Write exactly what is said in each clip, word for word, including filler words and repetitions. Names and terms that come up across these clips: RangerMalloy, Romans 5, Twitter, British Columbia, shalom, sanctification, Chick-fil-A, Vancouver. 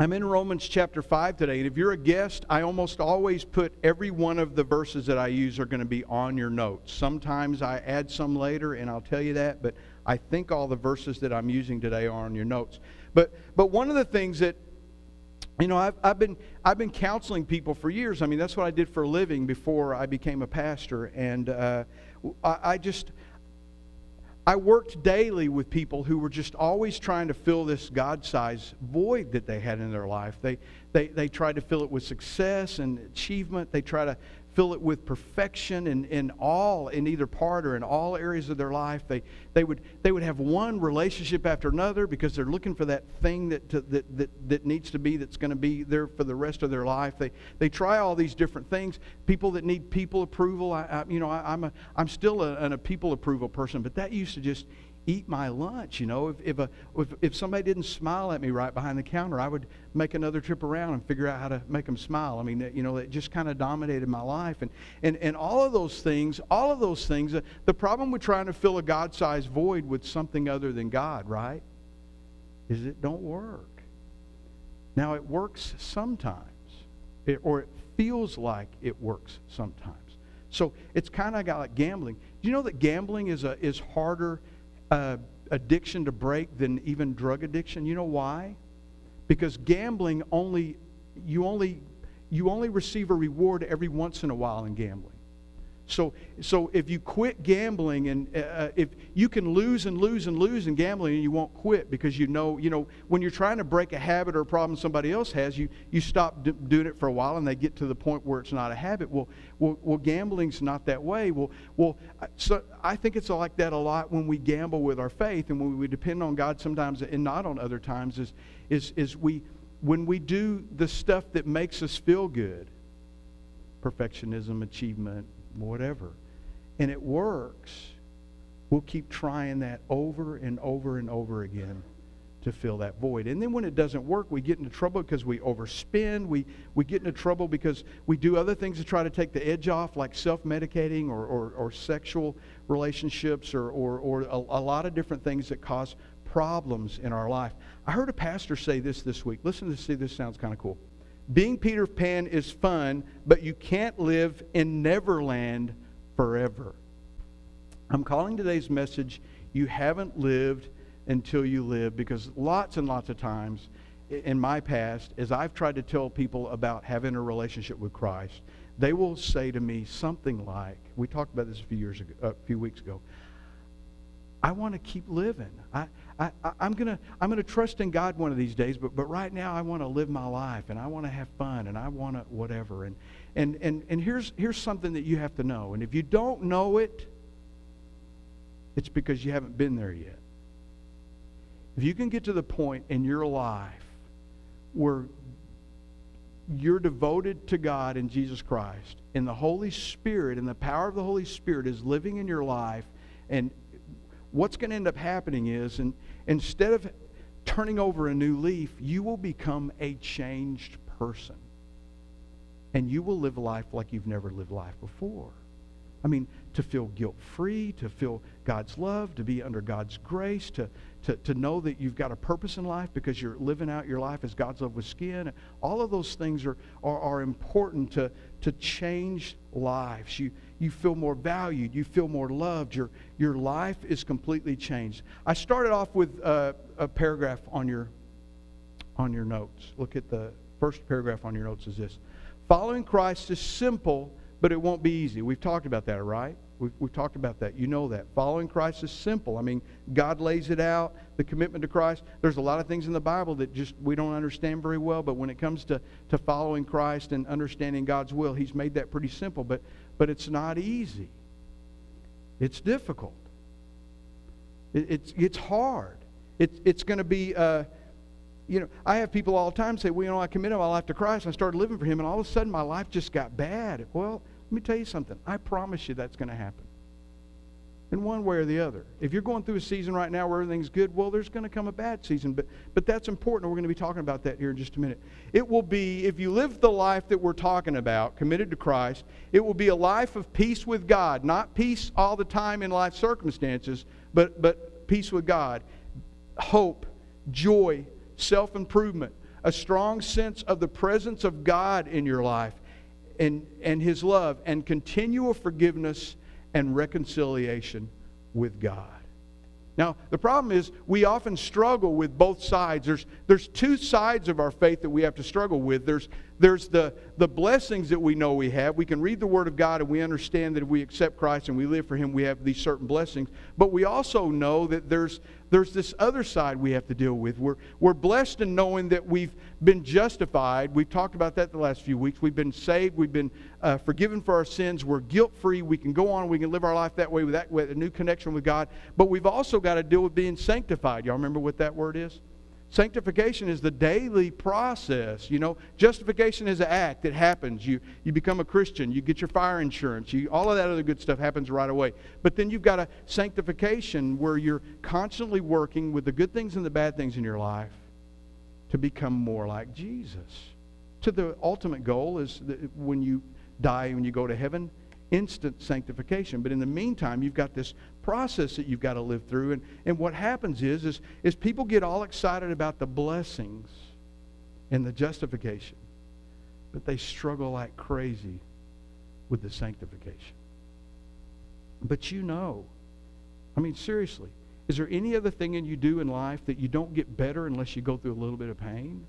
I'm in Romans chapter five today, and if you're a guest, I almost always put every one of the verses that I use are going to be on your notes. Sometimes I add some later, and I'll tell you that, but I think all the verses that I'm using today are on your notes. But but one of the things that, you know, I've, I've been I've been counseling people for years. I mean, that's what I did for a living before I became a pastor, and uh, I, I just... I worked daily with people who were just always trying to fill this God-sized void that they had in their life. They, they, they tried to fill it with success and achievement. They tried to fill it with perfection in, in all, in either part or in all areas of their life. They, they, would, they would have one relationship after another because they're looking for that thing that, to, that, that, that needs to be, that's going to be there for the rest of their life. They, they try all these different things. People that need people approval, I, I, you know, I, I'm, a, I'm still a, a people approval person, but that used to just eat my lunch. You know, if if, a, if if somebody didn't smile at me right behind the counter, I would make another trip around and figure out how to make them smile. I mean, you know, it just kind of dominated my life, and and and all of those things, all of those things. Uh, the problem with trying to fill a God-sized void with something other than God, right, is it don't work. Now it works sometimes, it, or it feels like it works sometimes. So it's kind of like gambling. Do you know that gambling is a is harder Uh, addiction to break than even drug addiction? You know why? Because gambling only you only you only receive a reward every once in a while in gambling. So so if you quit gambling, and uh, if you can lose and lose and lose in gambling, and you won't quit because you know you know when you're trying to break a habit or a problem somebody else has, you you stop d doing it for a while, and they get to the point where it's not a habit. Well. Well, well, gambling's not that way. Well, well, so I think it's like that a lot when we gamble with our faith, and when we depend on God sometimes and not on other times. Is, is, is we when we do the stuff that makes us feel good, perfectionism, achievement, whatever, and it works, we'll keep trying that over and over and over again to fill that void. And then when it doesn't work, we get into trouble because we overspend. We, we get into trouble because we do other things to try to take the edge off, like self-medicating or, or, or sexual relationships or, or, or a, a lot of different things that cause problems in our life. I heard a pastor say this this week. Listen to this, see, this sounds kind of cool. Being Peter Pan is fun, but you can't live in Neverland forever. I'm calling today's message, You Haven't Lived Until You Live, because lots and lots of times in my past, as I've tried to tell people about having a relationship with Christ, they will say to me something like, we talked about this a few years ago, a few weeks ago, I want to keep living. I, I, I'm gonna, I'm gonna trust in God one of these days, but, but right now I want to live my life, and I want to have fun, and I want to whatever. And, and, and, and here's, here's something that you have to know. And if you don't know it, it's because you haven't been there yet. If you can get to the point in your life where you're devoted to God and Jesus Christ, and the Holy Spirit and the power of the Holy Spirit is living in your life, and what's going to end up happening is, and instead of turning over a new leaf, you will become a changed person. And you will live life like you've never lived life before. I mean, to feel guilt-free, to feel God's love, to be under God's grace, to, to, to know that you've got a purpose in life because you're living out your life as God's love with skin. All of those things are, are, are important to, to change lives. You, you feel more valued. You feel more loved. Your, your life is completely changed. I started off with a, a paragraph on your, on your notes. Look at the first paragraph on your notes is this. Following Christ is simple, but it won't be easy. We've talked about that, right? We've, we've talked about that. You know that. Following Christ is simple. I mean, God lays it out, the commitment to Christ. There's a lot of things in the Bible that just we don't understand very well, but when it comes to, to following Christ and understanding God's will, He's made that pretty simple, but, but it's not easy. It's difficult. It, it's, it's hard. It, it's going to be... Uh, You know, I have people all the time say, well, you know, I committed my life to Christ, and I started living for Him, and all of a sudden my life just got bad. Well, let me tell you something. I promise you that's going to happen in one way or the other. If you're going through a season right now where everything's good, well, there's going to come a bad season, but, but that's important, and we're going to be talking about that here in just a minute. It will be, if you live the life that we're talking about, committed to Christ, it will be a life of peace with God, not peace all the time in life circumstances, but, but peace with God, hope, joy, self-improvement, a strong sense of the presence of God in your life and, and His love and continual forgiveness and reconciliation with God. Now, the problem is we often struggle with both sides. There's, there's two sides of our faith that we have to struggle with. There's, there's the, the blessings that we know we have. We can read the Word of God and we understand that if we accept Christ and we live for Him, we have these certain blessings. But we also know that there's, there's this other side we have to deal with. We're, we're blessed in knowing that we've been justified. We've talked about that the last few weeks. We've been saved. We've been uh, forgiven for our sins. We're guilt-free. We can go on. We can live our life that way with, that, with a new connection with God. But we've also got to deal with being sanctified. Y'all remember what that word is? Sanctification is the daily process. You know, justification is an act. It happens. You, you become a Christian. You get your fire insurance. You, all of that other good stuff happens right away. But then you've got a sanctification where you're constantly working with the good things and the bad things in your life to become more like Jesus. To the ultimate goal is that when you die and when you go to heaven, instant sanctification. But in the meantime, you've got this process that you've got to live through. And, and what happens is, is, is people get all excited about the blessings and the justification, but they struggle like crazy with the sanctification. But you know, I mean, seriously, is there any other thing in you do in life that you don't get better unless you go through a little bit of pain?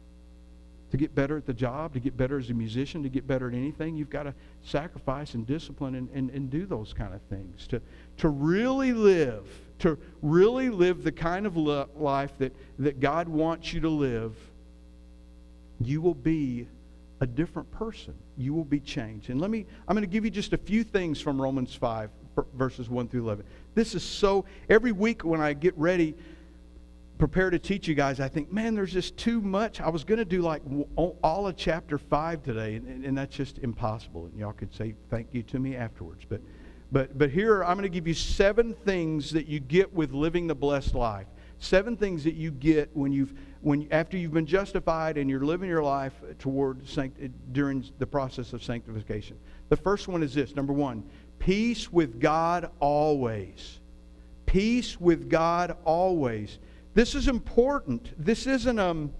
To get better at the job, to get better as a musician, to get better at anything, you've got to sacrifice and discipline and, and, and do those kind of things. To, to really live, to really live the kind of life that, that God wants you to live, you will be a different person. You will be changed. And let me, I'm going to give you just a few things from Romans five, verses one through eleven. This is so, every week when I get ready, prepare to teach you guys, I think, man, there's just too much. I was going to do like all of chapter five today, and, and that's just impossible. And y'all could say thank you to me afterwards. But, but, but here, I'm going to give you seven things that you get with living the blessed life. Seven things that you get when you've, when after you've been justified and you're living your life toward sancti- during the process of sanctification. The first one is this. Number one, peace with God always. Peace with God always. This is important. This isn't um.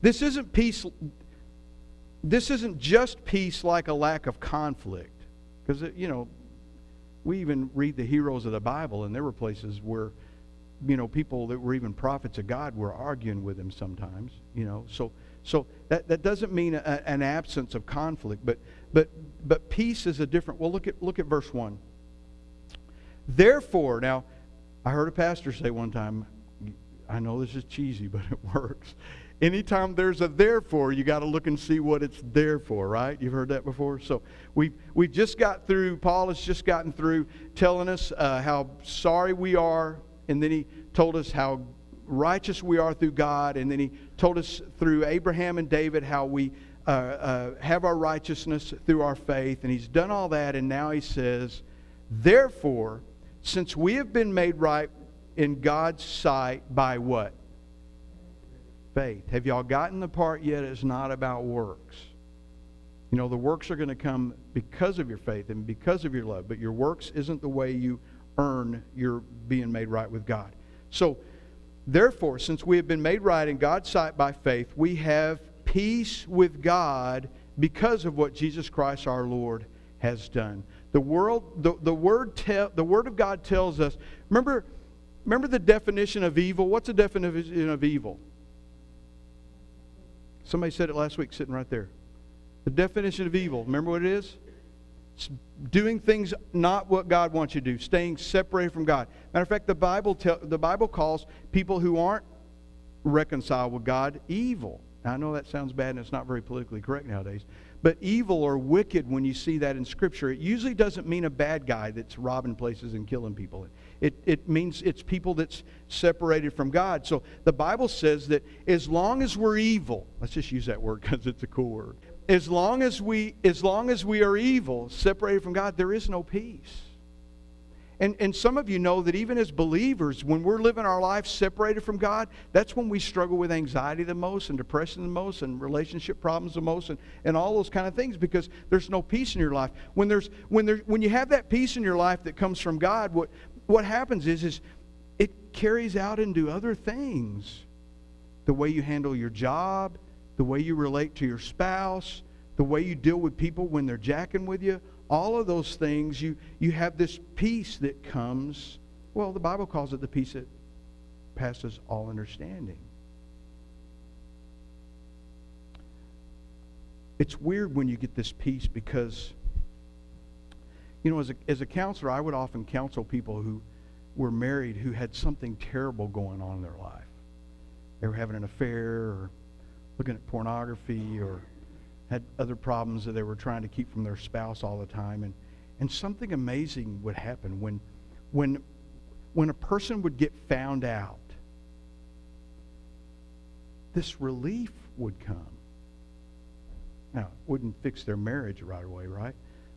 This isn't peace. This isn't just peace like a lack of conflict, because you know, we even read the heroes of the Bible, and there were places where, you know, people that were even prophets of God were arguing with him sometimes. You know, so so that that doesn't mean a, an absence of conflict, but but but peace is a different. Well, look at look at verse one. Therefore, now. I heard a pastor say one time, I know this is cheesy, but it works. Anytime there's a therefore, you got to look and see what it's there for, right? You've heard that before? So we've, we've just got through, Paul has just gotten through telling us uh, how sorry we are, and then he told us how righteous we are through God, and then he told us through Abraham and David how we uh, uh, have our righteousness through our faith, and he's done all that, and now he says, therefore, since we have been made right in God's sight by what? Faith. Have y'all gotten the part yet? It's not about works. You know, the works are going to come because of your faith and because of your love, but your works isn't the way you earn your being made right with God. So, therefore, since we have been made right in God's sight by faith, we have peace with God because of what Jesus Christ our Lord has done. The world, the, the word, te- the word of God tells us. Remember, remember the definition of evil. What's the definition of evil? Somebody said it last week, sitting right there. The definition of evil. Remember what it is? It's doing things not what God wants you to do. Staying separated from God. Matter of fact, the Bible te- the Bible calls people who aren't reconciled with God evil. Now, I know that sounds bad, and it's not very politically correct nowadays. But evil or wicked, when you see that in Scripture, it usually doesn't mean a bad guy that's robbing places and killing people. It, it means it's people that's separated from God. So the Bible says that as long as we're evil, let's just use that word because it's a cool word. As long as we, as long as we are evil, separated from God, there is no peace. And, and some of you know that even as believers, when we're living our life separated from God, that's when we struggle with anxiety the most and depression the most and relationship problems the most and, and all those kind of things because there's no peace in your life. When there's when there's when you have that peace in your life that comes from God, what what happens is is it carries out into other things. the way you handle your job, the way you relate to your spouse, the way you deal with people when they're jacking with you, all of those things, you, you have this peace that comes. Well, the Bible calls it the peace that passes all understanding. It's weird when you get this peace because, you know, as a, as a counselor, I would often counsel people who were married who had something terrible going on in their life. They were having an affair or looking at pornography or had other problems that they were trying to keep from their spouse all the time. And, and something amazing would happen when, when, when a person would get found out. This relief would come. Now, it wouldn't fix their marriage right away, right?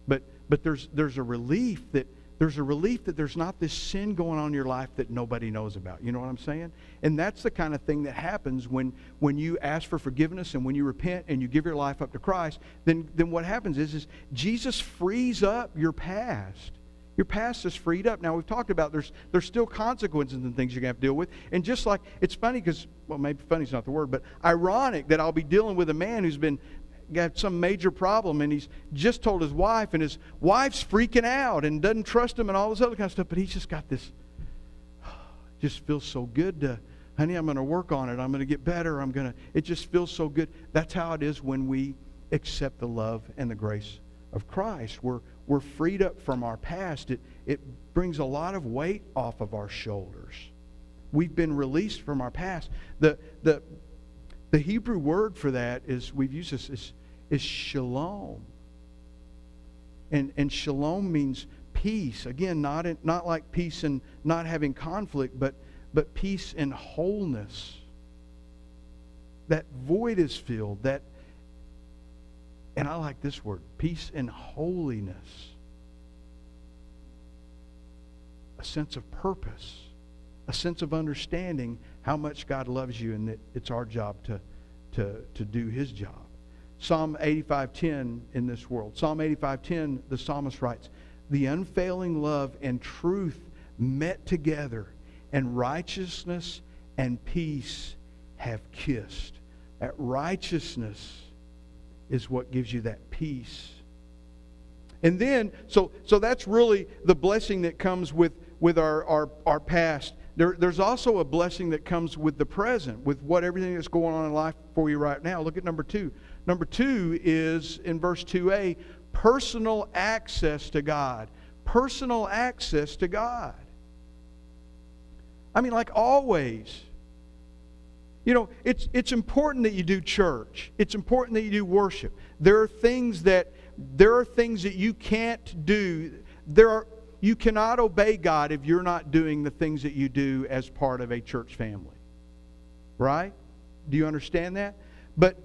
But but there's there's a relief that there's a relief that there's not this sin going on in your life that nobody knows about. You know what I'm saying? And that's the kind of thing that happens when when you ask for forgiveness and when you repent and you give your life up to Christ. Then then what happens is is Jesus frees up your past. Your past is freed up. Now, we've talked about there's there's still consequences and things you're going to have to deal with. And just like, it's funny because, well, maybe funny's not the word, but ironic that I'll be dealing with a man who's been got some major problem, and he's just told his wife, and his wife's freaking out and doesn't trust him and all this other kind of stuff, but he's just got this, just feels so good to, honey, I'm going to work on it, I'm going to get better, I'm going to, it just feels so good. That's how it is when we accept the love and the grace of Christ. We're, we're freed up from our past. It, it brings a lot of weight off of our shoulders. We've been released from our past. The, the, the Hebrew word for that is, we've used this, is is shalom. And and shalom means peace. Again, not in, not like peace and not having conflict, but but peace and wholeness. That void is filled. That, and I like this word, peace and holiness. A sense of purpose, a sense of understanding how much God loves you and that it's our job to to to do his job. Psalm eighty-five ten in this world. Psalm eighty-five ten, the psalmist writes, "The unfailing love and truth met together, and righteousness and peace have kissed." That righteousness is what gives you that peace. And then, so so that's really the blessing that comes with, with our, our, our past. There, there's also a blessing that comes with the present, with what everything that's going on in life for you right now. Look at number two. Number two is, in verse two A, personal access to God. Personal access to God. I mean, like always. You know, it's, it's important that you do church. It's important that you do worship. There are things that, there are things that you can't do. There are... You cannot obey God if you're not doing the things that you do as part of a church family. Right? Do you understand that? But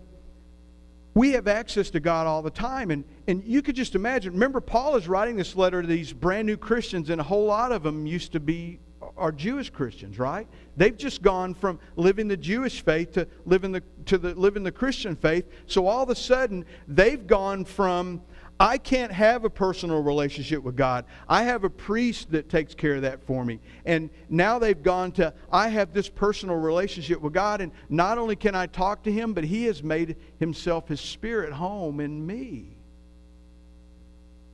we have access to God all the time. And, and you could just imagine. Remember, Paul is writing this letter to these brand new Christians, and a whole lot of them used to be are Jewish Christians, right? They've just gone from living the Jewish faith to living the, to the, living the Christian faith. So all of a sudden, they've gone from... I can't have a personal relationship with God. I have a priest that takes care of that for me. And now they've gone to, I have this personal relationship with God, and not only can I talk to Him, but He has made Himself, His Spirit, home in me.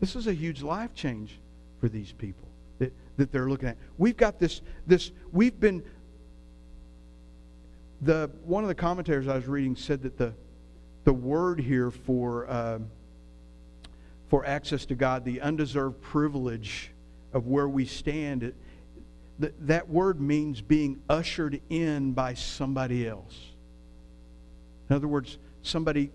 This is a huge life change for these people that, that they're looking at. We've got this, this, we've been, the one of the commentators I was reading said that the, the word here for... Uh, for access to God, the undeserved privilege of where we stand, it, th that word means being ushered in by somebody else. In other words, somebody,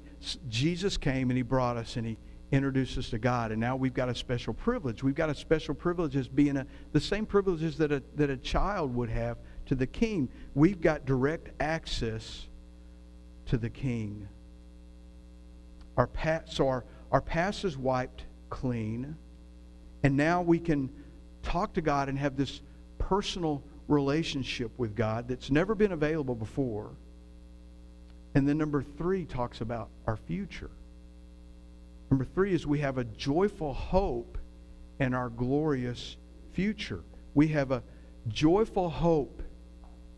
Jesus came and He brought us and He introduced us to God, and now we've got a special privilege. We've got a special privilege as being a, the same privileges that a, that a child would have to the King. We've got direct access to the King. Our past, so our Our past is wiped clean, and now we can talk to God and have this personal relationship with God that's never been available before. And then number three talks about our future. Number three is we have a joyful hope in our glorious future. We have a joyful hope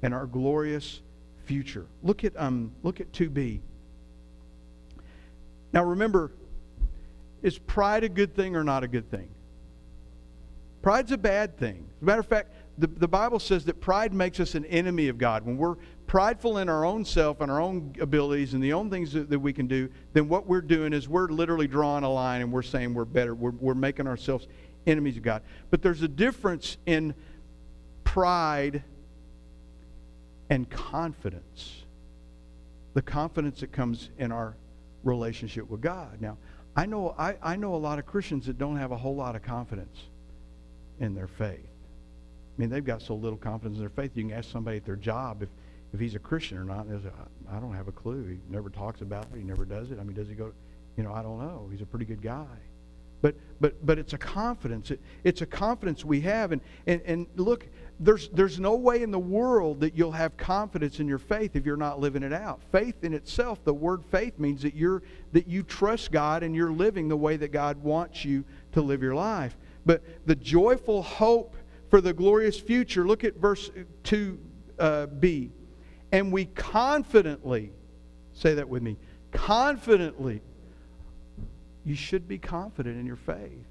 in our glorious future. Look at um, look at two B. Now remember, is pride a good thing or not a good thing? Pride's a bad thing. As a matter of fact, the, the Bible says that pride makes us an enemy of God. When we're prideful in our own self and our own abilities and the own things that, that we can do, then what we're doing is we're literally drawing a line and we're saying we're better. We're, we're making ourselves enemies of God. But there's a difference in pride and confidence. The confidence that comes in our relationship with God. Now, I know, I, I know a lot of Christians that don't have a whole lot of confidence in their faith. I mean, they've got so little confidence in their faith. You can ask somebody at their job if, if he's a Christian or not, and they'll say, I don't have a clue. He never talks about it. He never does it. I mean, does he go, you know, I don't know. He's a pretty good guy. But but but it's a confidence. It, it's a confidence we have. And, and, and look, there's, there's no way in the world that you'll have confidence in your faith if you're not living it out. Faith in itself, the word faith, means that, you're, that you trust God and you're living the way that God wants you to live your life. But the joyful hope for the glorious future, look at verse two B. Uh, and we confidently, say that with me, confidently, you should be confident in your faith.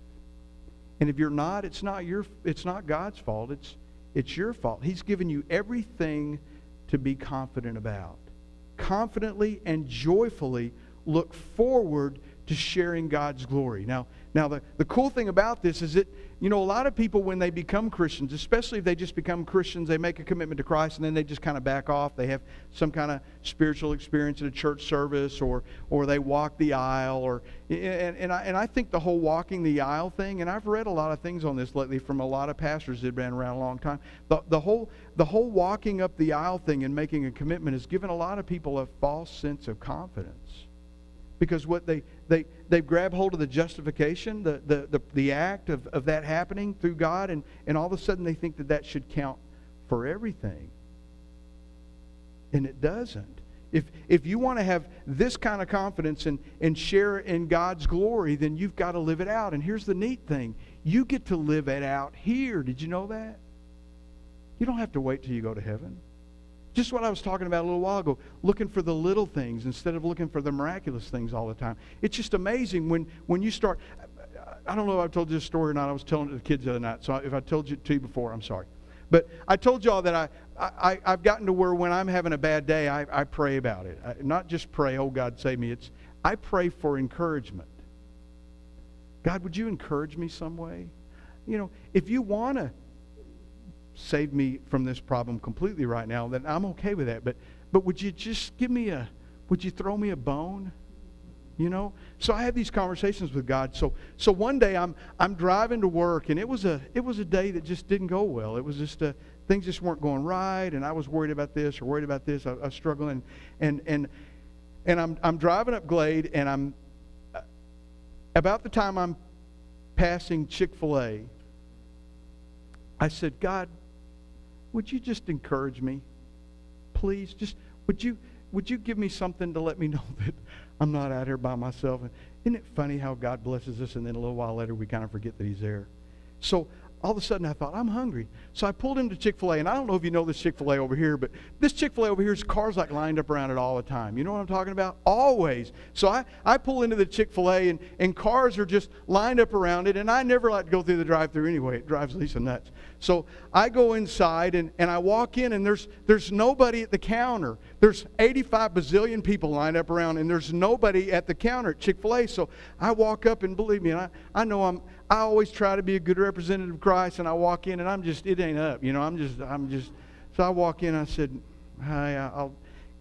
And if you're not, it's not your, it's not God's fault, it's, it's your fault. He's given you everything to be confident about. Confidently and joyfully look forward to sharing God's glory. Now, now the, the cool thing about this is that, you know, a lot of people when they become Christians, especially if they just become Christians, they make a commitment to Christ and then they just kind of back off. They have some kind of spiritual experience at a church service, or or they walk the aisle, or and, and I and I think the whole walking the aisle thing, and I've read a lot of things on this lately from a lot of pastors that have been around a long time. The the whole the whole walking up the aisle thing and making a commitment has given a lot of people a false sense of confidence. Because what they they they grab hold of the justification, the the the, the act of, of that happening through God, and, and all of a sudden they think that that should count for everything, and it doesn't. If if you want to have this kind of confidence and and share in God's glory, then you've got to live it out. And here's the neat thing: you get to live it out here. Did you know that? You don't have to wait till you go to heaven. Just what I was talking about a little while ago, looking for the little things instead of looking for the miraculous things all the time. It's just amazing when, when you start. I don't know if I've told you this story or not. I was telling it to the kids the other night, so if I told you to you before, I'm sorry. But I told y'all that I, I, I've gotten to where when I'm having a bad day, I, I pray about it. I, not just pray, oh, God, save me. It's I pray for encouragement. God, would you encourage me some way? You know, if you want to save me from this problem completely right now, then I'm okay with that. But but would you just give me a, would you throw me a bone? You know? So I had these conversations with God. So so one day I'm I'm driving to work, and it was a it was a day that just didn't go well. It was just a, things just weren't going right, and I was worried about this or worried about this. I, I was struggling, and and and I'm I'm driving up Glade, and I'm about the time I'm passing Chick-fil-A, I said, God, would you just encourage me, please? Just would you would you give me something to let me know that I'm not out here by myself? And isn't it funny how God blesses us, and then a little while later we kind of forget that He's there? So all of a sudden I thought, I'm hungry. So I pulled into Chick-fil-A, and I don't know if you know this Chick-fil-A over here, but this Chick-fil-A over here's cars like lined up around it all the time. You know what I'm talking about? Always. So I, I pull into the Chick-fil-A, and, and cars are just lined up around it, and I never like to go through the drive-thru anyway. It drives Lisa nuts. So I go inside, and, and I walk in, and there's, there's nobody at the counter. There's eighty-five bazillion people lined up around, and there's nobody at the counter at Chick-fil-A. So I walk up, and believe me, and I, I know I'm, I always try to be a good representative of Christ, and I walk in, and I'm just, it ain't up. You know, I'm just, I'm just, so I walk in, I said, hi, I'll,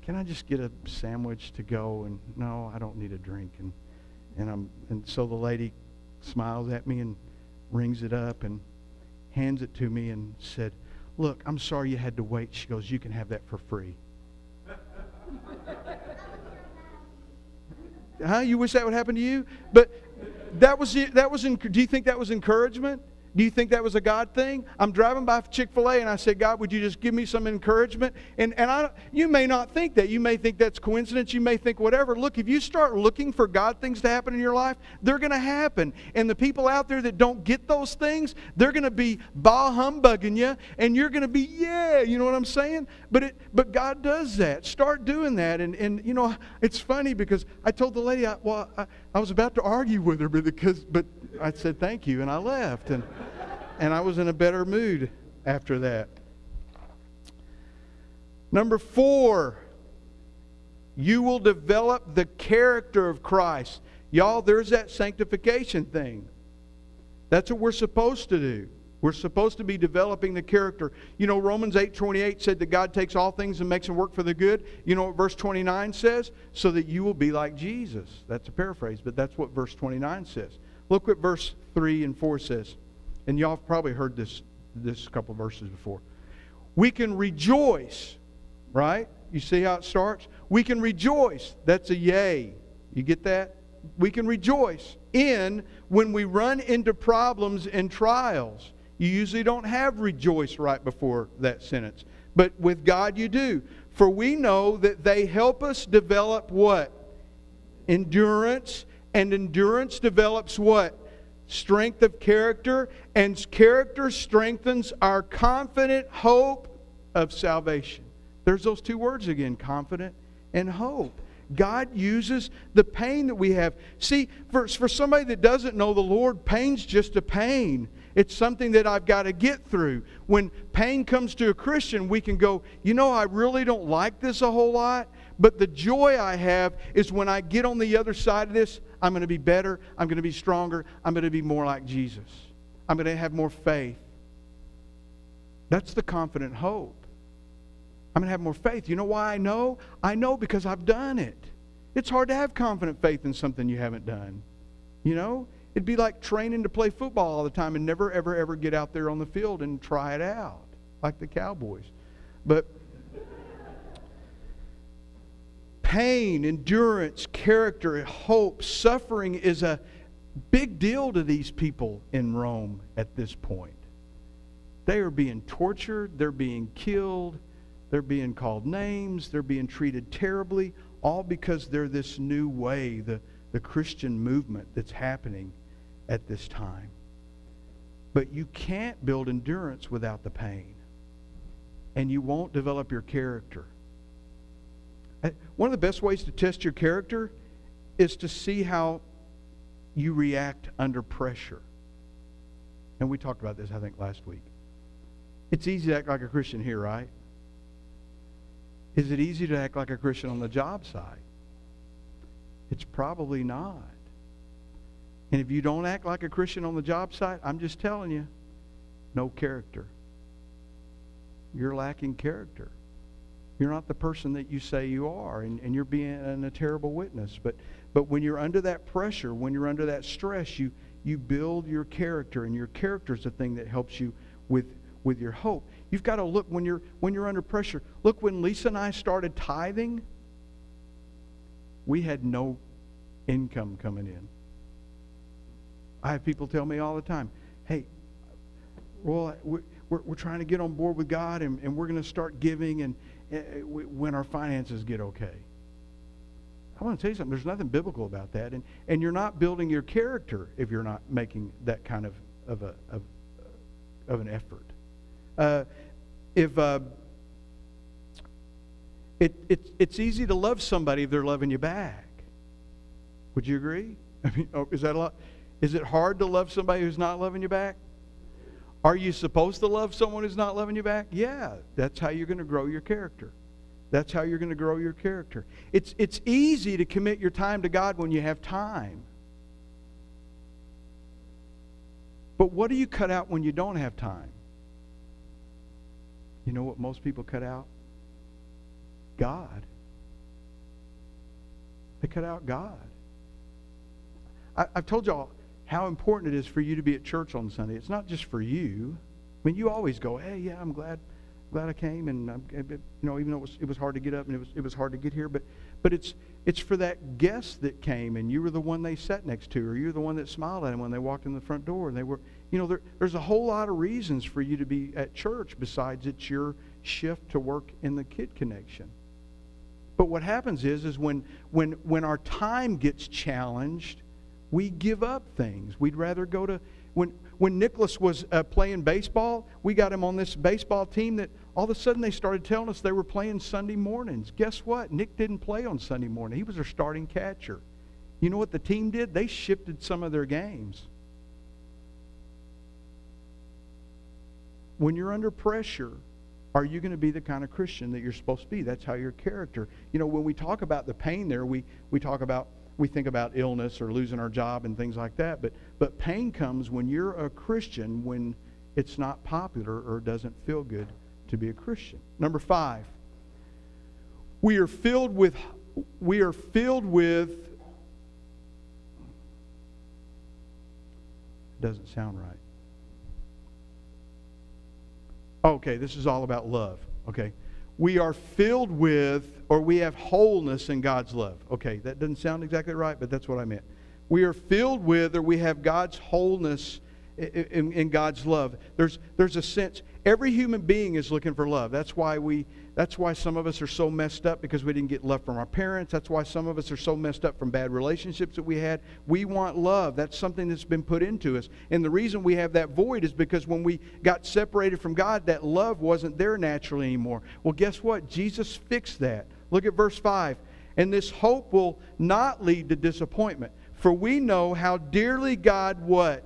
can I just get a sandwich to go? And no, I don't need a drink. And, and I'm, and so the lady smiles at me and rings it up and hands it to me and said, look, I'm sorry you had to wait. She goes, you can have that for free. Huh? You wish that would happen to you? But that was, that was, do you think that was encouragement? Do you think that was a God thing? I'm driving by Chick-fil-A and I say, God, would you just give me some encouragement? And, and I, you may not think that. You may think that's coincidence. You may think whatever. Look, if you start looking for God things to happen in your life, they're going to happen. And the people out there that don't get those things, they're going to be bah humbugging you, and you're going to be, yeah, you know what I'm saying? But it, but God does that. Start doing that. And, and you know, it's funny because I told the lady, I, well, I, I was about to argue with her because, but I said thank you and I left, and and I was in a better mood after that. Number four, you will develop the character of Christ. Y'all, there's that sanctification thing. That's what we're supposed to do. We're supposed to be developing the character. You know, Romans eight twenty-eight said that God takes all things and makes them work for the good. You know what verse twenty-nine says? So that you will be like Jesus. That's a paraphrase, but that's what verse twenty-nine says. Look what verse three and four says. And y'all have probably heard this, this couple of verses before. We can rejoice, right? You see how it starts? We can rejoice. That's a yay. You get that? We can rejoice in when we run into problems and trials. You usually don't have rejoice right before that sentence. But with God you do. For we know that they help us develop what? Endurance. And endurance develops what? Strength of character. And character strengthens our confident hope of salvation. There's those two words again. Confident and hope. God uses the pain that we have. See, for, for somebody that doesn't know the Lord, pain's just a pain. It's something that I've got to get through. When pain comes to a Christian, we can go, you know, I really don't like this a whole lot, but the joy I have is when I get on the other side of this, I'm going to be better, I'm going to be stronger, I'm going to be more like Jesus. I'm going to have more faith. That's the confident hope. I'm going to have more faith. You know why I know? I know because I've done it. It's hard to have confident faith in something you haven't done. You know? It'd be like training to play football all the time and never, ever, ever get out there on the field and try it out, like the Cowboys. But pain, endurance, character, hope, suffering is a big deal to these people in Rome at this point. They are being tortured. They're being killed. They're being called names. They're being treated terribly, all because they're this new way, the, the Christian movement that's happening at this time. But you can't build endurance without the pain. And you won't develop your character. One of the best ways to test your character is to see how you react under pressure. And we talked about this, I think, last week. It's easy to act like a Christian here, right? Is it easy to act like a Christian on the job site? It's probably not. And if you don't act like a Christian on the job site, I'm just telling you, no character. You're lacking character. You're not the person that you say you are, and, and you're being a terrible witness. But, but when you're under that pressure, when you're under that stress, you, you build your character, and your character is the thing that helps you with, with your hope. You've got to look when you're, when you're under pressure. Look, when Lisa and I started tithing, we had no income coming in. I have people tell me all the time, hey, well, we're, we're, we're trying to get on board with God, and, and we're going to start giving and, and when our finances get okay. I want to tell you something. There's nothing biblical about that. And, and you're not building your character if you're not making that kind of, of, a, of, of an effort. Uh, if uh, it, it, it's easy to love somebody if they're loving you back. Would you agree? I mean, is that a lot? Is it hard to love somebody who's not loving you back? Are you supposed to love someone who's not loving you back? Yeah, that's how you're going to grow your character. That's how you're going to grow your character. It's, it's easy to commit your time to God when you have time. But what do you cut out when you don't have time? You know what most people cut out? God. They cut out God. I, I've told y'all how important it is for you to be at church on Sunday. It's not just for you. I mean, you always go, hey, yeah, I'm glad, glad I came, and I'm, you know, even though it was, it was hard to get up and it was, it was hard to get here, but, but it's, it's for that guest that came, and you were the one they sat next to, or you were the one that smiled at them when they walked in the front door, and they were, You know, there, there's a whole lot of reasons for you to be at church besides it's your shift to work in the Kid Connection. But what happens is, is when, when, when our time gets challenged, we give up things. We'd rather go to... When, when Nicholas was uh, playing baseball, we got him on this baseball team that all of a sudden they started telling us they were playing Sunday mornings. Guess what? Nick didn't play on Sunday morning. He was their starting catcher. You know what the team did? They shifted some of their games. When you're under pressure, are you going to be the kind of Christian that you're supposed to be? That's how your character. You know, when we talk about the pain there, we, we talk about, we think about illness or losing our job and things like that. But, but pain comes when you're a Christian, when it's not popular or doesn't feel good to be a Christian. Number five, we are filled with, we are filled with, doesn't sound right. Okay, this is all about love. Okay, we are filled with, or we have wholeness in God's love. Okay, that doesn't sound exactly right, but that's what I meant. We are filled with, or we have God's wholeness in, in, in God's love. There's there's a sense every human being is looking for love. That's why we. That's why some of us are so messed up, because we didn't get love from our parents. That's why some of us are so messed up from bad relationships that we had. We want love. That's something that's been put into us. And the reason we have that void is because when we got separated from God, that love wasn't there naturally anymore. Well, guess what? Jesus fixed that. Look at verse five. And this hope will not lead to disappointment. For we know how dearly God, what?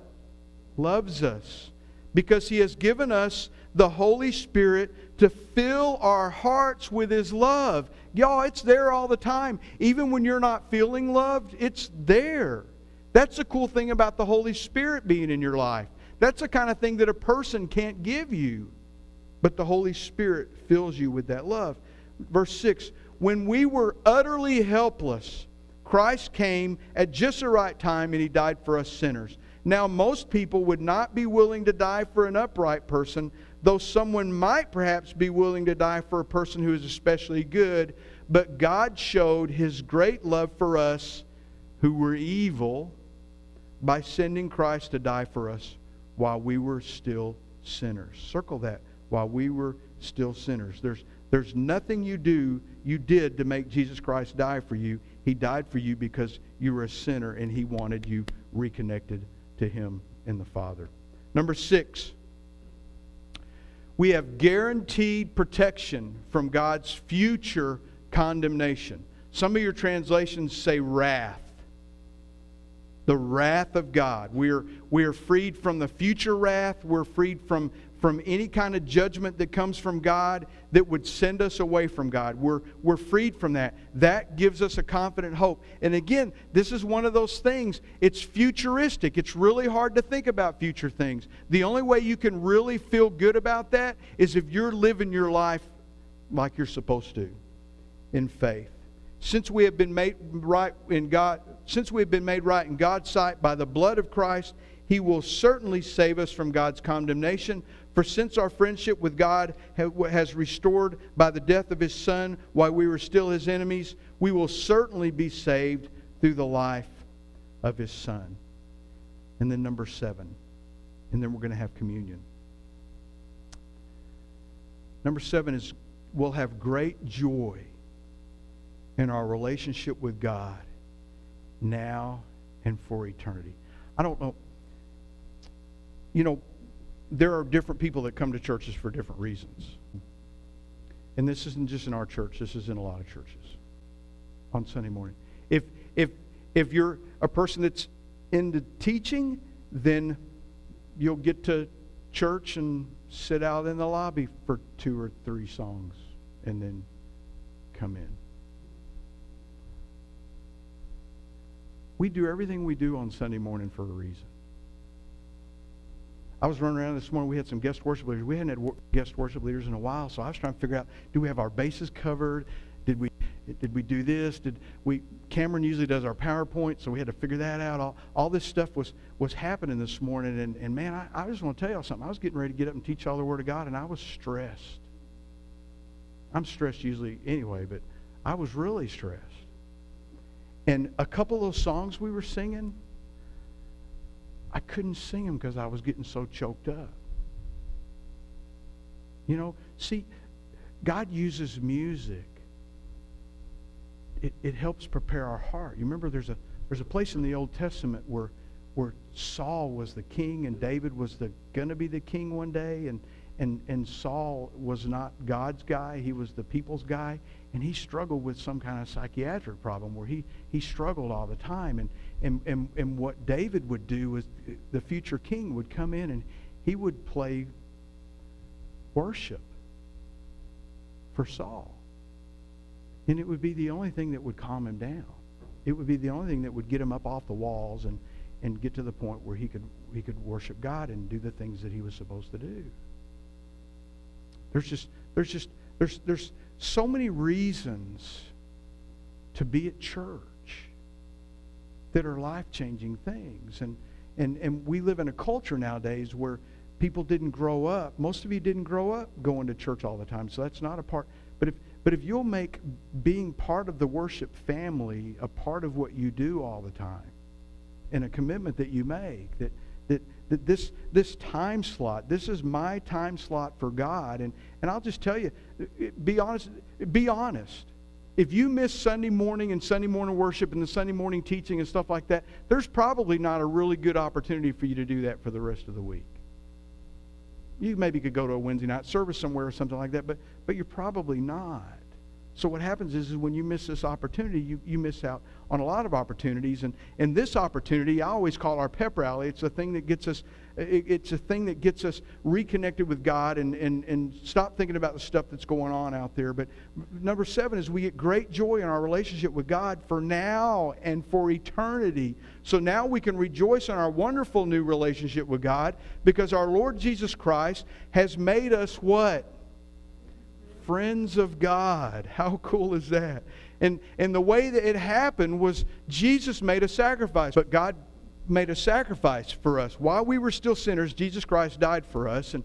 Loves us. Because He has given us the Holy Spirit to fill our hearts with His love. Y'all, it's there all the time. Even when you're not feeling loved, it's there. That's the cool thing about the Holy Spirit being in your life. That's the kind of thing that a person can't give you. But the Holy Spirit fills you with that love. Verse six, when we were utterly helpless, Christ came at just the right time and He died for us sinners. Now most people would not be willing to die for an upright person, though someone might perhaps be willing to die for a person who is especially good. But God showed His great love for us who were evil by sending Christ to die for us while we were still sinners. Circle that, while we were still sinners. There's, there's nothing you do, you did to make Jesus Christ die for you. He died for you because you were a sinner and He wanted you reconnected to Him and the Father. Number six, we have guaranteed protection from God's future condemnation. Some of your translations say wrath. The wrath of God. We are, we are freed from the future wrath. We're freed from, from any kind of judgment that comes from God that would send us away from God. We're, we're freed from that. That gives us a confident hope. And again, this is one of those things. It's futuristic. It's really hard to think about future things. The only way you can really feel good about that is if you're living your life like you're supposed to, in faith. Since we have been made right in God, since we have been made right in God's sight by the blood of Christ, He will certainly save us from God's condemnation. For since our friendship with God has restored by the death of His Son, while we were still His enemies, we will certainly be saved through the life of His Son. And then number seven. And then we're going to have communion. Number seven is, we'll have great joy in our relationship with God now and for eternity. I don't know. You know, there are different people that come to churches for different reasons. And this isn't just in our church. This is in a lot of churches on Sunday morning. If, if, if you're a person that's into teaching, then you'll get to church and sit out in the lobby for two or three songs and then come in. We do everything we do on Sunday morning for a reason. I was running around this morning. We had some guest worship leaders. We hadn't had guest worship leaders in a while, so I was trying to figure out, do we have our bases covered? Did we did we do this? Did we? Cameron usually does our PowerPoint, so we had to figure that out. All, all this stuff was, was happening this morning, and, and man, I, I just want to tell y'all something. I was getting ready to get up and teach y'all the Word of God, and I was stressed. I'm stressed usually anyway, but I was really stressed. And a couple of those songs we were singing, I couldn't sing them because I was getting so choked up. You know, see, God uses music. It, it helps prepare our heart. You remember there's a there's a place in the Old Testament where where Saul was the king and David was the gonna be the king one day, and and and Saul was not God's guy, he was the people's guy, and he struggled with some kind of psychiatric problem where he he struggled all the time, and and and, and what David would do is the future king would come in and he would play worship for Saul. And it would be the only thing that would calm him down. It would be the only thing that would get him up off the walls and, and get to the point where he could, he could worship God and do the things that he was supposed to do. There's just, there's just, there's, there's so many reasons to be at church that are life-changing things. And, and, and we live in a culture nowadays where people didn't grow up. Most of you didn't grow up going to church all the time, so that's not a part. But if But if you'll make being part of the worship family a part of what you do all the time, and a commitment that you make, that that, that this this time slot, this is my time slot for God, and, and I'll just tell you, be honest, be honest. If you miss Sunday morning and Sunday morning worship and the Sunday morning teaching and stuff like that, there's probably not a really good opportunity for you to do that for the rest of the week. You maybe could go to a Wednesday night service somewhere or something like that, but, but you're probably not. So what happens is, is when you miss this opportunity, you, you miss out on a lot of opportunities. And, and this opportunity, I always call our pep rally. It's a thing that gets us, it, it's a thing that gets us reconnected with God and, and, and stop thinking about the stuff that's going on out there. But number seven is we get great joy in our relationship with God for now and for eternity. So now we can rejoice in our wonderful new relationship with God because our Lord Jesus Christ has made us what? Friends of God. How cool is that? And, and the way that it happened was Jesus made a sacrifice, but God made a sacrifice for us. While we were still sinners, Jesus Christ died for us. And